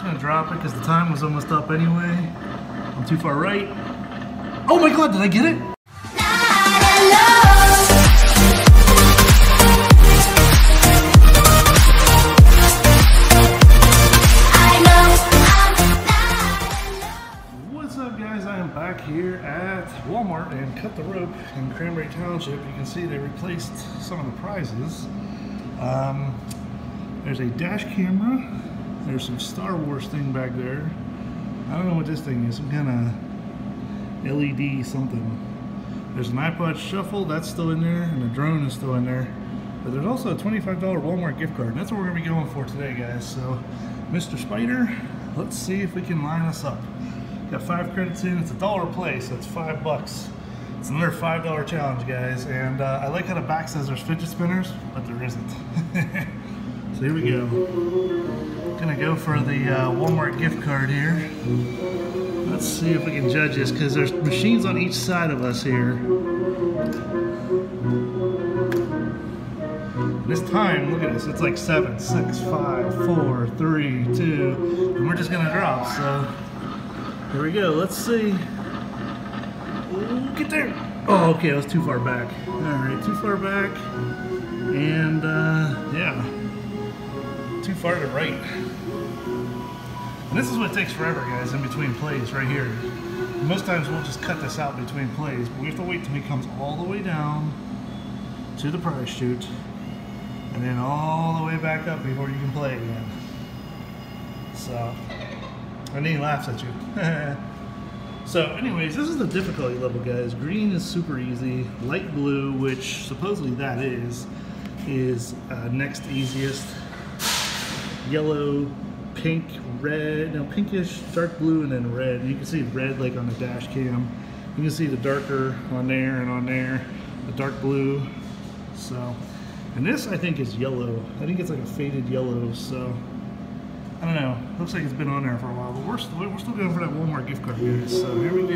just gonna drop it because the time was almost up anyway. I'm too far right. Oh my god, did I get it? What's up guys, I am back here at Walmart and Cut the Rope in Cranberry Township. You can see they replaced some of the prizes. There's a dash camera. There's some Star Wars thing back there. I don't know what this thing is, some kind of LED something. There's an iPod shuffle, that's still in there, and the drone is still in there. But there's also a $25 Walmart gift card, and that's what we're gonna be going for today, guys. So, Mr. Spider, let's see if we can line us up. Got 5 credits in, it's a dollar play, so it's $5. It's another $5 challenge, guys, and I like how the back says there's fidget spinners, but there isn't. So here we go. Gonna go for the Walmart gift card here. Let's see if we can judge this, because there's machines on each side of us here. This time, look at this, it's like 7, 6, 5, 4, 3, 2, and we're just gonna drop, so here we go, let's see. Ooh, get there! Oh, okay, I was too far back. Alright, too far back, and yeah. Too far to right. And this is what takes forever, guys, in between plays right here. Most times we'll just cut this out between plays, but we have to wait till he comes all the way down to the prize chute and then all the way back up before you can play again. So, and he laughs at you. So anyways, this is the difficulty level, guys. Green is super easy. Light blue, which supposedly that is next easiest. Yellow, pink, red, no, pinkish, dark blue, and then red. You can see red like on the dash cam. You can see the darker on there and on there, the dark blue. So, and this I think is yellow. I think it's like a faded yellow, so I don't know. Looks like it's been on there for a while, but we're still going for that Walmart gift card, guys. So here we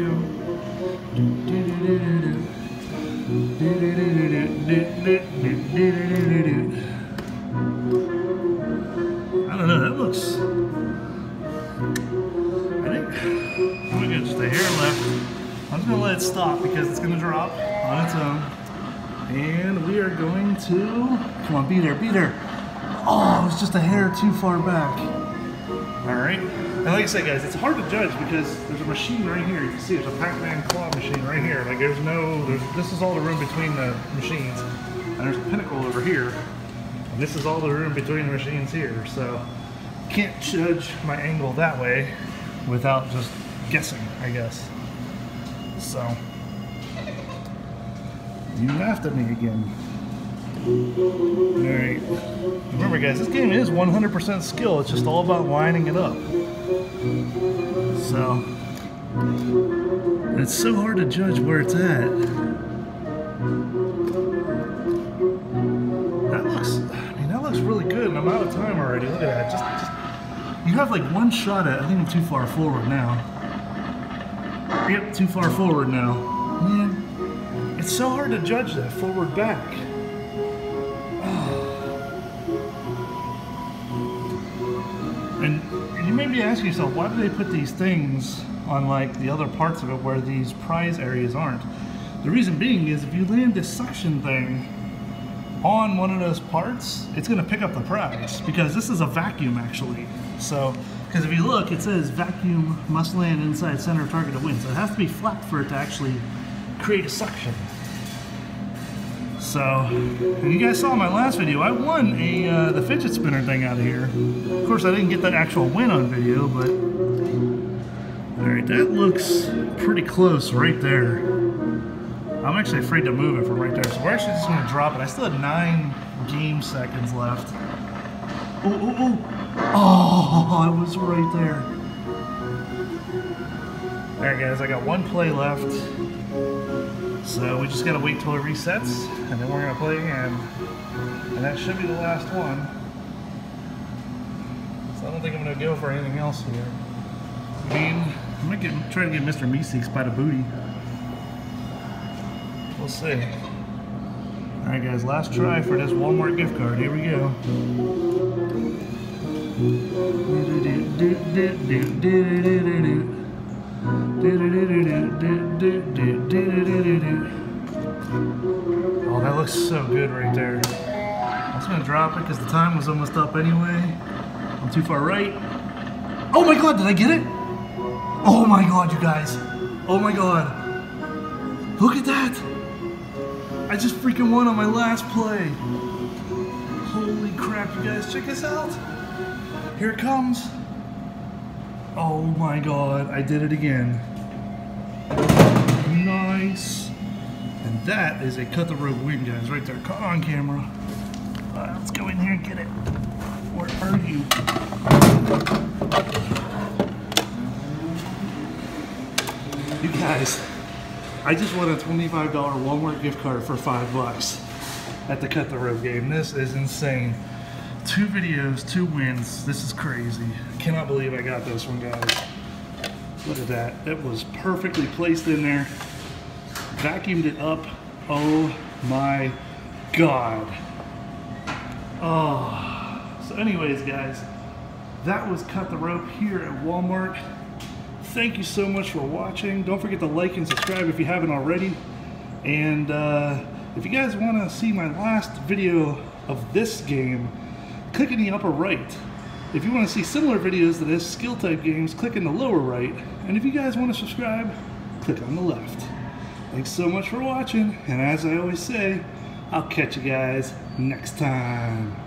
go. I don't know, that looks, I think, I'm gonna get just a hair left. I'm just gonna let it stop because it's gonna drop on its own. And we are going to, come on, be there, be there. Oh, it's just a hair too far back. All right, and like I said, guys, it's hard to judge because there's a machine right here. You can see there's a Pac-Man claw machine right here. Like there's no, this is all the room between the machines. And there's a pinnacle over here. This is all the room between the machines here, so can't judge my angle that way without just guessing, I guess. So you laughed at me again. Alright. Remember guys, this game is 100% skill, it's just all about lining it up. So it's so hard to judge where it's at. Really good, and I'm out of time already. Look at that. Just you have like one shot at. I think I'm too far forward now. Yep, too far forward now. Man, it's so hard to judge that forward back. Oh. And you may be asking yourself, why do they put these things on like the other parts of it where these prize areas aren't? The reason being is if you land this suction thing on one of those parts, it's gonna pick up the prize because this is a vacuum actually. So, because if you look, it says vacuum must land inside center of target to win. So it has to be flat for it to actually create a suction. So, and you guys saw in my last video, I won a the fidget spinner thing out of here. Of course, I didn't get that actual win on video, but all right, that looks pretty close right there. I'm actually afraid to move it from right there, so we're actually just going to drop it. I still have 9 game seconds left. Oh, oh, oh! Oh, I was right there. Alright guys, I got one play left. So we just got to wait till it resets, and then we're going to play again. And that should be the last one. So I don't think I'm going to go for anything else here. I mean, I might try to get Mr. Meeseeks by the booty. We'll see. Alright guys, last try for this Walmart gift card. Here we go. Oh, that looks so good right there. I'm just gonna drop it because the time was almost up anyway. I'm too far right. Oh my god, did I get it? Oh my god, you guys. Oh my god. Look at that. I just freaking won on my last play. Holy crap, you guys, check this out. Here it comes. Oh my god, I did it again. Nice. And that is a cut the rope win, guys, right there. Caught on camera. Alright, let's go in here and get it. Where are you? You guys, I just won a $25 Walmart gift card for $5 at the cut the rope game. This is insane. 2 videos, 2 wins. This is crazy. I cannot believe I got this one, guys. Look at that. That was perfectly placed in there. Vacuumed it up. Oh my god. Oh. So anyways, guys, that was Cut the Rope here at Walmart. Thank you so much for watching. Don't forget to like and subscribe if you haven't already. And if you guys want to see my last video of this game, click in the upper right. If you want to see similar videos to this, skill type games, click in the lower right. And if you guys want to subscribe, click on the left. Thanks so much for watching, and as I always say, I'll catch you guys next time.